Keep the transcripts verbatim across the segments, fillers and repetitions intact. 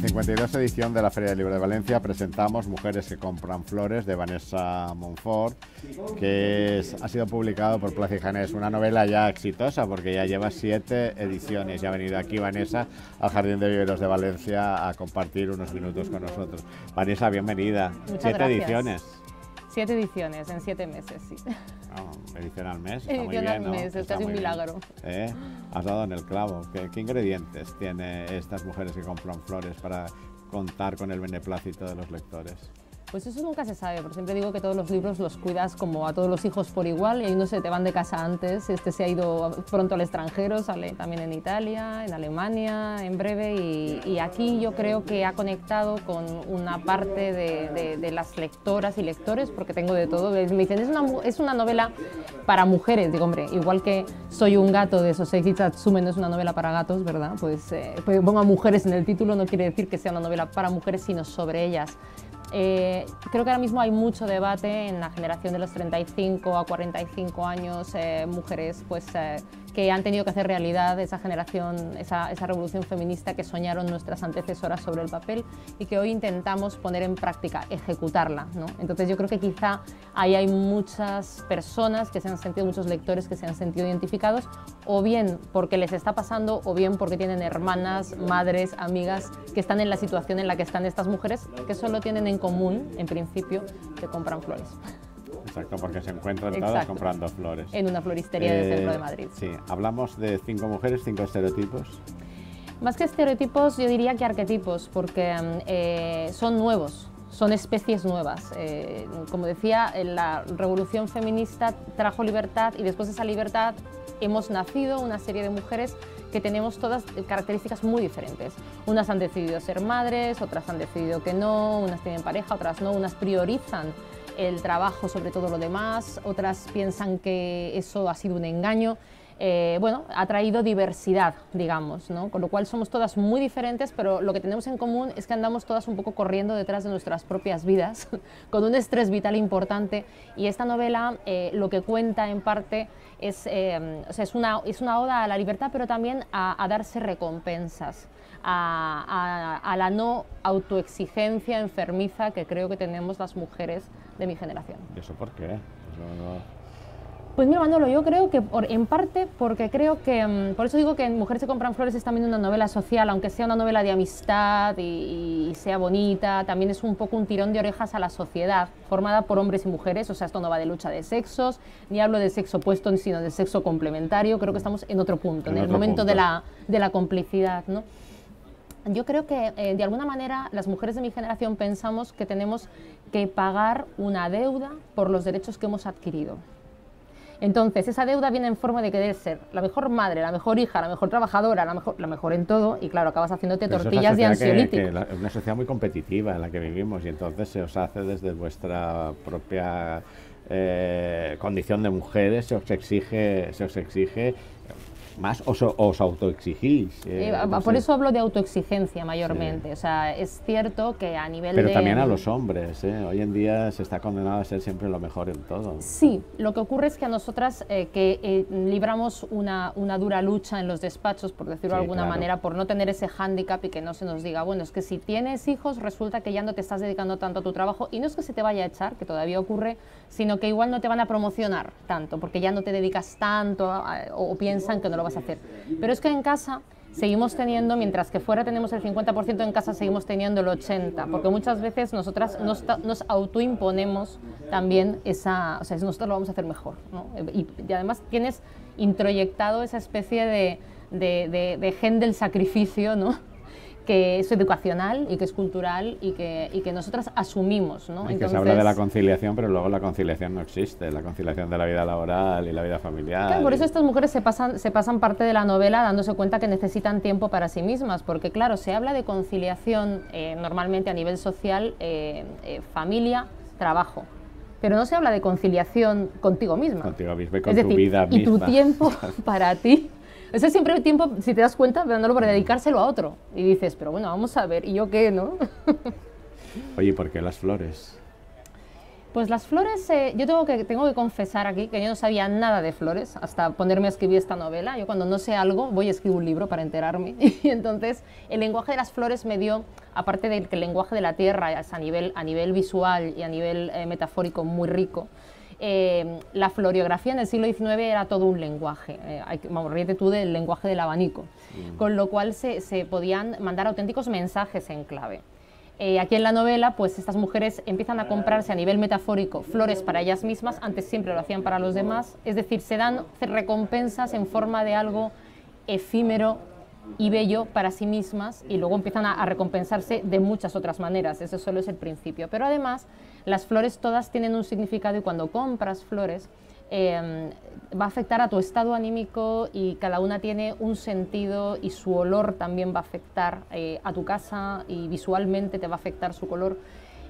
cincuenta y dos edición de la Feria del Libro de Valencia presentamos Mujeres que compran flores de Vanessa Montfort, que es, ha sido publicado por Plaza y Janés, una novela ya exitosa porque ya lleva siete ediciones. Ya ha venido aquí Vanessa al Jardín de Viveros de Valencia a compartir unos minutos con nosotros. Vanessa, bienvenida. Muchas siete gracias. ediciones. Siete ediciones en siete meses, sí. No, edición al mes, está edición muy bien, al ¿no? mes, es casi un milagro. ¿Eh? Has dado en el clavo. ¿Qué, ¿Qué ingredientes tienen estas mujeres que compran flores para contar con el beneplácito de los lectores? Pues eso nunca se sabe, porque siempre digo que todos los libros los cuidas como a todos los hijos por igual, y no sé, te van de casa antes, este se ha ido pronto al extranjero, sale también en Italia, en Alemania, en breve, y, y aquí yo creo que ha conectado con una parte de, de, de las lectoras y lectores, porque tengo de todo. Me dicen, es una, es una novela para mujeres. Digo, hombre, igual que Soy un gato de Sosei Kitsatsume no es una novela para gatos, ¿verdad? Pues, eh, pues pongo a mujeres en el título, no quiere decir que sea una novela para mujeres, sino sobre ellas. Eh, creo que ahora mismo hay mucho debate en la generación de los treinta y cinco a cuarenta y cinco años, eh, mujeres pues, eh, que han tenido que hacer realidad esa generación, esa, esa revolución feminista que soñaron nuestras antecesoras sobre el papel y que hoy intentamos poner en práctica, ejecutarla, ¿no? Entonces yo creo que quizá ahí hay muchas personas que se han sentido, muchos lectores que se han sentido identificados, o bien porque les está pasando, o bien porque tienen hermanas, madres, amigas que están en la situación en la que están estas mujeres, que solo tienen en común, en principio, que compran flores. Exacto, porque se encuentran Exacto. todas comprando flores. En una floristería eh, del centro de Madrid. Sí, hablamos de cinco mujeres, cinco estereotipos. Más que estereotipos, yo diría que arquetipos, porque eh, son nuevos, son especies nuevas. Eh, como decía, la revolución feminista trajo libertad y después de esa libertad hemos nacido una serie de mujeres que tenemos todas características muy diferentes. Unas han decidido ser madres, otras han decidido que no, unas tienen pareja, otras no, unas priorizan el trabajo sobre todo lo demás, otras piensan que eso ha sido un engaño. Eh, bueno, ha traído diversidad, digamos, ¿no? Con lo cual somos todas muy diferentes, pero lo que tenemos en común es que andamos todas un poco corriendo detrás de nuestras propias vidas, con un estrés vital importante, y esta novela eh, lo que cuenta en parte es, eh, o sea, es, una, es una oda a la libertad, pero también a, a darse recompensas, a, a, a la no autoexigencia enfermiza que creo que tenemos las mujeres de mi generación. ¿Y eso por qué? Eso no... Pues mira, Manolo, yo creo que por, en parte porque creo que, por eso digo que Mujeres que compran flores es también una novela social, aunque sea una novela de amistad y, y sea bonita, también es un poco un tirón de orejas a la sociedad, formada por hombres y mujeres, o sea, esto no va de lucha de sexos, ni hablo de sexo opuesto, sino de sexo complementario, creo que estamos en otro punto, en, en otro el momento de la, de la complicidad, ¿no? Yo creo que, eh, de alguna manera, las mujeres de mi generación pensamos que tenemos que pagar una deuda por los derechos que hemos adquirido. Entonces, esa deuda viene en forma de querer ser la mejor madre, la mejor hija, la mejor trabajadora, la mejor, la mejor en todo, y claro, acabas haciéndote tortillas de ansiolítico. Es una sociedad muy competitiva en la que vivimos, y entonces se os hace desde vuestra propia eh, condición de mujeres, se os exige, se os exige más, os, os autoexigís. Eh, eh, no por sé. eso hablo de autoexigencia mayormente, sí. O sea, es cierto que a nivel Pero de... Pero también a los hombres, ¿eh? Hoy en día se está condenado a ser siempre lo mejor en todo. Sí, lo que ocurre es que a nosotras eh, que eh, libramos una, una dura lucha en los despachos, por decirlo sí, de alguna claro. manera, por no tener ese hándicap y que no se nos diga, bueno, es que si tienes hijos resulta que ya no te estás dedicando tanto a tu trabajo, y no es que se te vaya a echar, que todavía ocurre, sino que igual no te van a promocionar tanto, porque ya no te dedicas tanto a, o, o piensan que no lo a hacer. Pero es que en casa seguimos teniendo, mientras que fuera tenemos el cincuenta por ciento, en casa seguimos teniendo el ochenta por ciento, porque muchas veces nosotras nos, nos autoimponemos también esa, o sea, nosotros lo vamos a hacer mejor, ¿no? Y, y además tienes introyectado esa especie de, de, de, de gen del sacrificio, ¿no? Que es educacional y que es cultural y que, y que nosotras asumimos, ¿no? Y que Entonces, se habla de la conciliación, pero luego la conciliación no existe, la conciliación de la vida laboral y la vida familiar. Claro, por eso estas mujeres se pasan, se pasan parte de la novela dándose cuenta que necesitan tiempo para sí mismas, porque claro, se habla de conciliación eh, normalmente a nivel social, eh, eh, familia, trabajo. Pero no se habla de conciliación contigo misma. Contigo misma y con es tu decir, vida misma. Y tu tiempo para ti. Ese siempre hay tiempo, si te das cuenta, dándolo para dedicárselo a otro. Y dices, pero bueno, vamos a ver, ¿y yo qué, no? Oye, ¿por qué las flores? Pues las flores, eh, yo tengo que, tengo que confesar aquí que yo no sabía nada de flores hasta ponerme a escribir esta novela. Yo cuando no sé algo voy a escribir un libro para enterarme. Y entonces el lenguaje de las flores me dio, aparte del que el lenguaje de la tierra es a nivel, a nivel visual y a nivel eh, metafórico muy rico, eh, la floriografía en el siglo diecinueve era todo un lenguaje. Eh, hay, vamos, ríete tú del lenguaje del abanico. Mm. Con lo cual se, se podían mandar auténticos mensajes en clave. Eh, aquí en la novela, pues estas mujeres empiezan a comprarse a nivel metafórico flores para ellas mismas, antes siempre lo hacían para los demás, es decir, se dan recompensas en forma de algo efímero y bello para sí mismas y luego empiezan a, a recompensarse de muchas otras maneras, eso solo es el principio. Pero además, las flores todas tienen un significado y cuando compras flores, eh, va a afectar a tu estado anímico y cada una tiene un sentido y su olor también va a afectar eh, a tu casa y visualmente te va a afectar su color.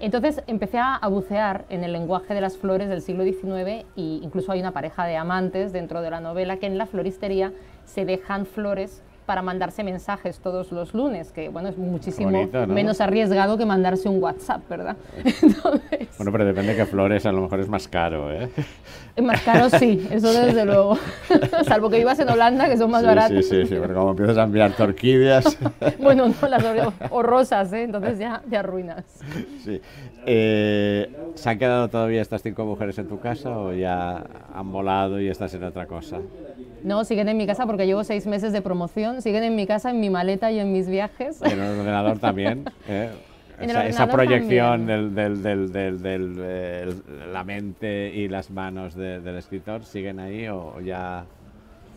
Entonces empecé a bucear en el lenguaje de las flores del siglo diecinueve e incluso hay una pareja de amantes dentro de la novela que en la floristería se dejan flores para mandarse mensajes todos los lunes, que bueno, es muchísimo bonito, ¿no? Menos arriesgado que mandarse un WhatsApp, ¿verdad? Entonces, bueno, pero depende de qué flores, a lo mejor es más caro, ¿eh? Más caro sí, eso desde luego, salvo que vivas en Holanda, que son más sí, baratas. Sí, sí, sí, pero como empiezas a enviar orquídeas... bueno, no, las o, o rosas, ¿eh? Entonces ya te arruinas. Sí. Eh, ¿Se han quedado todavía estas cinco mujeres en tu casa o ya han volado y estás en otra cosa? No, siguen en mi casa porque llevo seis meses de promoción, siguen en mi casa, en mi maleta y en mis viajes. Y en el ordenador también, ¿eh? Esa, esa proyección de del, del, del, del, eh, la mente y las manos de, del escritor, ¿siguen ahí o ya...?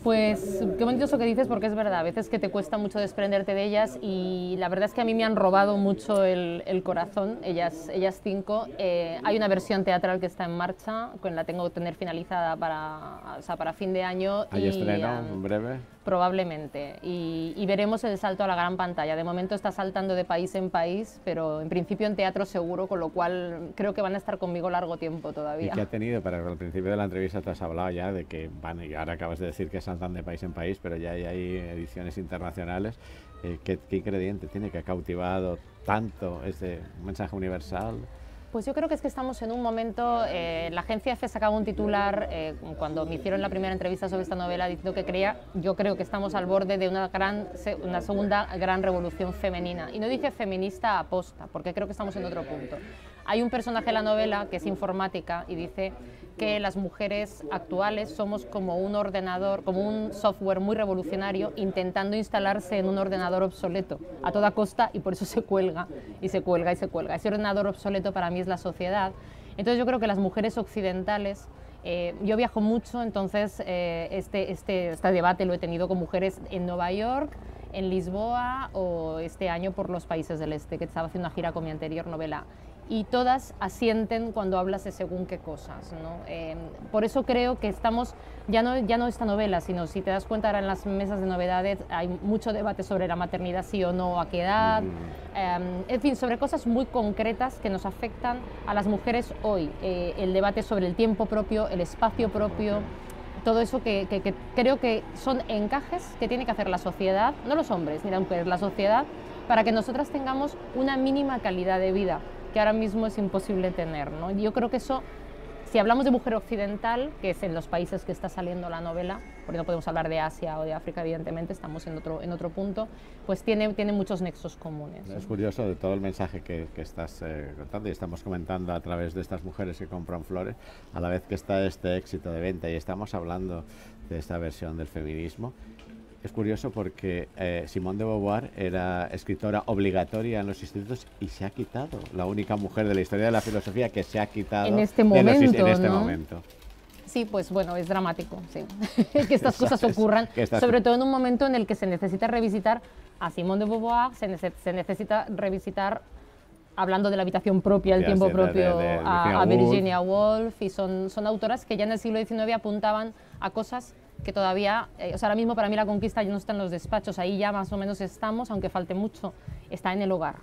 Pues qué bonito eso que dices porque es verdad, a veces que te cuesta mucho desprenderte de ellas y la verdad es que a mí me han robado mucho el, el corazón, ellas, ellas cinco. Eh, hay una versión teatral que está en marcha, la tengo que tener finalizada para, o sea, para fin de año. ¿Hay estreno um, en breve? Probablemente, y, y veremos el salto a la gran pantalla. De momento está saltando de país en país, pero en principio en teatro seguro, con lo cual creo que van a estar conmigo largo tiempo todavía. ¿Y qué ha tenido? Para al principio de la entrevista te has hablado ya de que, bueno, y ahora acabas de decir que saltan de país en país, pero ya hay, hay ediciones internacionales. Eh, ¿qué, ¿Qué ingrediente tiene que ha cautivado tanto este mensaje universal? Pues yo creo que es que estamos en un momento, eh, la agencia EFE sacaba un titular eh, cuando me hicieron la primera entrevista sobre esta novela diciendo que creía, yo creo que estamos al borde de una, gran, una segunda gran revolución femenina. Y no dije feminista aposta, porque creo que estamos en otro punto. Hay un personaje en la novela que es informática y dice que las mujeres actuales somos como un ordenador, como un software muy revolucionario intentando instalarse en un ordenador obsoleto a toda costa y por eso se cuelga y se cuelga y se cuelga. Ese ordenador obsoleto para mí es la sociedad. Entonces yo creo que las mujeres occidentales, eh, yo viajo mucho, entonces eh, este, este, este debate lo he tenido con mujeres en Nueva York, en Lisboa o este año por los países del este, que estaba haciendo una gira con mi anterior novela. Y todas asienten cuando hablas de según qué cosas, ¿no? Eh, por eso creo que estamos, ya no, ya no esta novela, sino si te das cuenta ahora en las mesas de novedades hay mucho debate sobre la maternidad sí o no, a qué edad, eh, en fin, sobre cosas muy concretas que nos afectan a las mujeres hoy. Eh, el debate sobre el tiempo propio, el espacio propio, todo eso que, que, que creo que son encajes que tiene que hacer la sociedad, no los hombres ni las mujeres, la sociedad, para que nosotras tengamos una mínima calidad de vida que ahora mismo es imposible tener, ¿no? Yo creo que eso, si hablamos de mujer occidental, que es en los países que está saliendo la novela, porque no podemos hablar de Asia o de África, evidentemente, estamos en otro, en otro punto, pues tiene, tiene muchos nexos comunes, ¿no? Es curioso de todo el mensaje que, que estás eh, contando y estamos comentando a través de estas mujeres que compran flores, a la vez que está este éxito de venta y estamos hablando de esta versión del feminismo. Es curioso porque eh, Simone de Beauvoir era escritora obligatoria en los institutos y se ha quitado. La única mujer de la historia de la filosofía que se ha quitado en este momento. De los, en este ¿no? momento. Sí, pues bueno, es dramático, sí. que estas cosas ocurran, es, estás... sobre todo en un momento en el que se necesita revisitar a Simone de Beauvoir, se, nece se necesita revisitar, hablando de la habitación propia, el ya tiempo de, propio, de, de, de a, a Virginia Woolf, y son, son autoras que ya en el siglo diecinueve apuntaban a cosas que todavía, eh, o sea, ahora mismo para mí la conquista ya no está en los despachos, ahí ya más o menos estamos, aunque falte mucho, está en el hogar,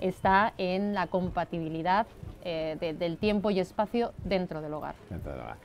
está en la compatibilidad eh, de, del tiempo y espacio dentro del hogar. Dentro del hogar.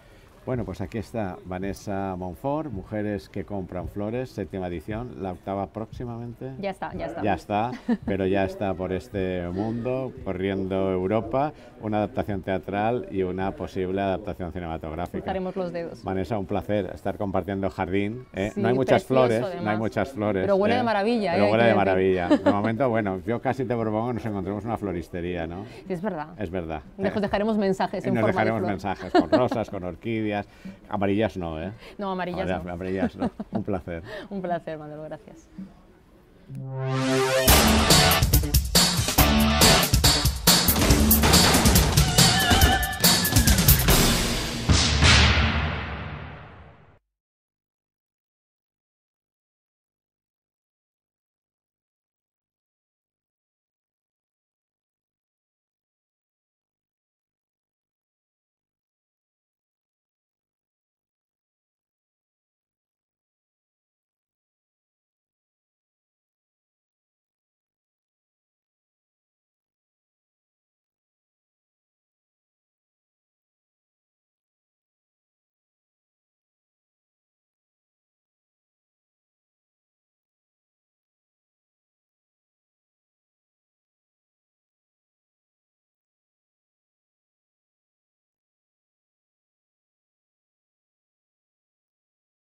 Bueno, pues aquí está Vanessa Montfort, Mujeres que compran flores, séptima edición, la octava próximamente. Ya está, ya está. Ya está, pero ya está por este mundo, corriendo Europa, una adaptación teatral y una posible adaptación cinematográfica. Cruzaremos los dedos. Vanessa, un placer estar compartiendo jardín. ¿eh? Sí, no hay muchas flores, además. no hay muchas flores. Pero huele eh, de maravilla. Pero huele eh, de maravilla. De momento, bueno, yo casi te propongo que nos encontremos una floristería, ¿no? Sí, es verdad. Es verdad. Nos dejaremos mensajes en nos forma dejaremos de flor. mensajes con rosas, con orquídeas. Amarillas no, ¿eh? No, amarillas, amarillas no. Amarillas no. Un placer. Un placer, Manuel, gracias.